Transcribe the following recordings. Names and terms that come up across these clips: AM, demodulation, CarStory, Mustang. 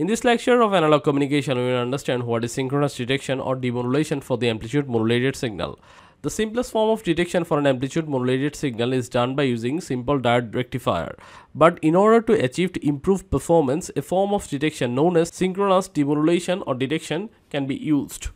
In this lecture of analog communication, we will understand what is synchronous detection or demodulation for the amplitude modulated signal. The simplest form of detection for an amplitude modulated signal is done by using simple diode rectifier. But in order to achieve improved performance, a form of detection known as synchronous demodulation or detection can be used.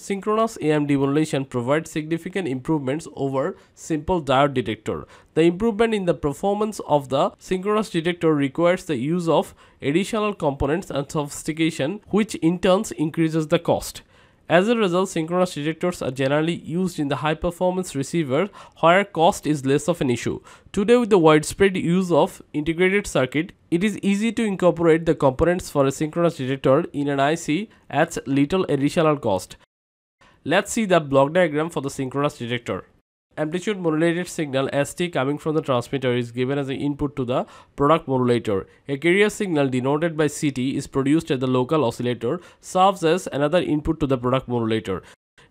Synchronous AM demodulation provides significant improvements over simple diode detector. The improvement in the performance of the synchronous detector requires the use of additional components and sophistication, which in turn increases the cost. As a result, synchronous detectors are generally used in the high-performance receiver where cost is less of an issue. Today, with the widespread use of integrated circuit, it is easy to incorporate the components for a synchronous detector in an IC at little additional cost. Let's see the block diagram for the synchronous detector. Amplitude modulated signal ST coming from the transmitter is given as an input to the product modulator. A carrier signal denoted by CT is produced at the local oscillator, serves as another input to the product modulator.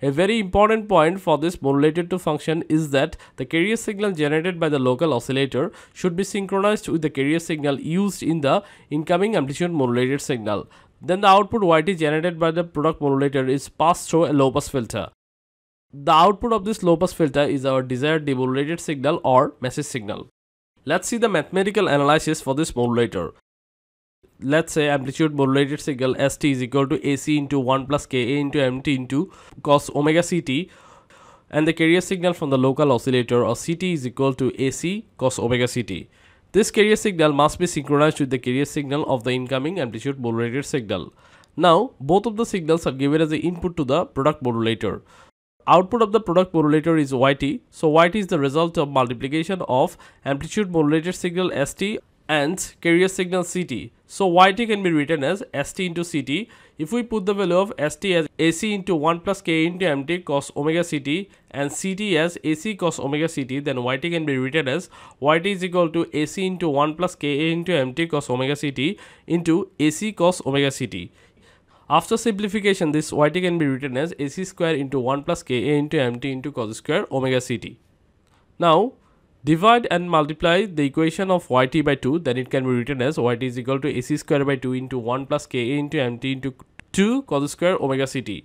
A very important point for this modulator to function is that the carrier signal generated by the local oscillator should be synchronized with the carrier signal used in the incoming amplitude modulated signal. Then the output YT generated by the product modulator is passed through a low-pass filter. The output of this low-pass filter is our desired demodulated signal or message signal. Let's see the mathematical analysis for this modulator. Let's say amplitude modulated signal ST is equal to AC into 1 plus KA into MT into cos omega CT, and the carrier signal from the local oscillator or CT is equal to AC cos omega CT. This carrier signal must be synchronized with the carrier signal of the incoming amplitude modulated signal. Now, both of the signals are given as the input to the product modulator. Output of the product modulator is YT, so YT is the result of multiplication of amplitude modulated signal ST and carrier signal CT. So YT can be written as ST into CT. If we put the value of ST as AC into 1 plus K into MT cos omega CT and CT as AC cos omega CT, then YT can be written as YT is equal to AC into 1 plus KA into MT cos omega CT into AC cos omega CT. After simplification, this YT can be written as AC square into 1 plus KA into MT into cos square omega CT. Now, divide and multiply the equation of YT by 2, then it can be written as YT is equal to AC square by 2 into 1 plus KA into MT into 2 cos square omega CT.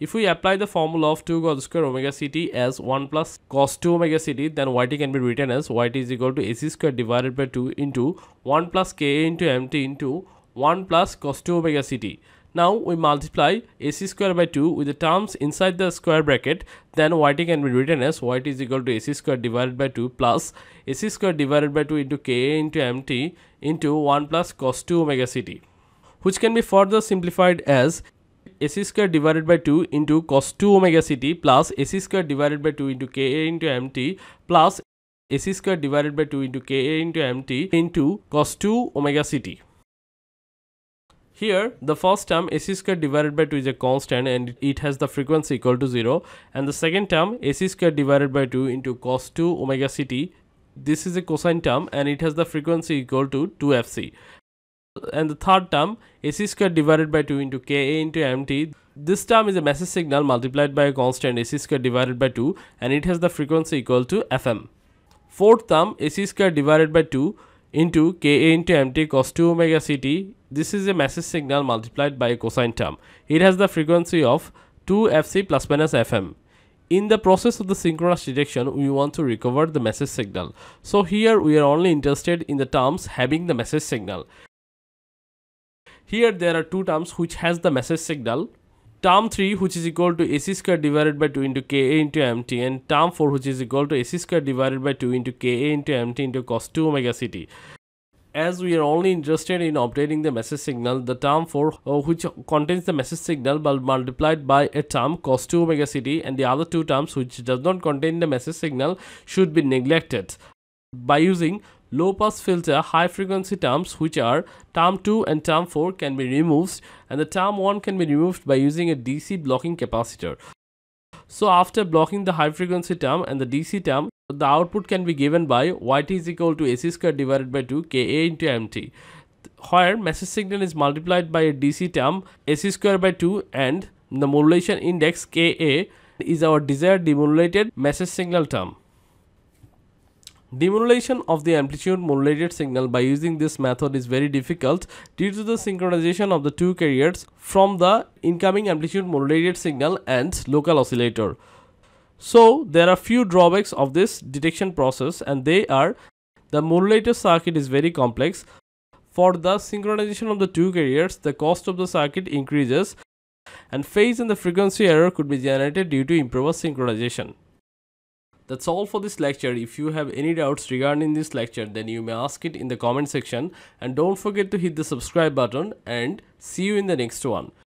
If we apply the formula of 2 cos square omega CT as 1 plus cos 2 omega CT, then YT can be written as YT is equal to AC square divided by 2 into 1 plus KA into MT into 1 plus cos 2 omega CT. Now we multiply AC square by 2 with the terms inside the square bracket, then YT can be written as YT is equal to AC square divided by 2 plus AC square divided by 2 into KA into MT into 1 plus cos 2 omega CT, which can be further simplified as AC square divided by 2 into cos 2 omega CT plus AC square divided by 2 into KA into MT plus AC square divided by 2 into KA into MT into cos 2 omega CT. Here, the first term AC square divided by 2 is a constant and it has the frequency equal to 0, and the second term AC square divided by 2 into cos 2 omega CT, this is a cosine term and it has the frequency equal to 2fc, and the third term AC square divided by 2 into Ka into MT, this term is a message signal multiplied by a constant AC square divided by 2 and it has the frequency equal to fm. Fourth term AC square divided by 2 into Ka into MT cos 2 omega CT, this is a message signal multiplied by a cosine term. It has the frequency of 2fc plus minus fm. In the process of the synchronous detection, we want to recover the message signal. So here we are only interested in the terms having the message signal. Here there are two terms which has the message signal. Term 3, which is equal to AC square divided by 2 into Ka into MT, and term 4, which is equal to AC square divided by 2 into Ka into MT into cos 2 omega CT. As we are only interested in obtaining the message signal, the term 4, which contains the message signal but multiplied by a term cos 2 omega CT, and the other two terms which does not contain the message signal should be neglected. By using low pass filter, high frequency terms which are term 2 and term 4 can be removed, and the term 1 can be removed by using a DC blocking capacitor. So after blocking the high frequency term and the DC term, the output can be given by YT is equal to AC square divided by 2 Ka into MT, where message signal is multiplied by a DC term AC square by 2 and the modulation index Ka is our desired demodulated message signal term. Demodulation of the amplitude modulated signal by using this method is very difficult due to the synchronization of the two carriers from the incoming amplitude modulated signal and local oscillator. So there are few drawbacks of this detection process, and they are: the modulator circuit is very complex. For the synchronization of the two carriers, the cost of the circuit increases, and phase and the frequency error could be generated due to improper synchronization. That's all for this lecture. If you have any doubts regarding this lecture, then you may ask it in the comment section, and don't forget to hit the subscribe button, and see you in the next one.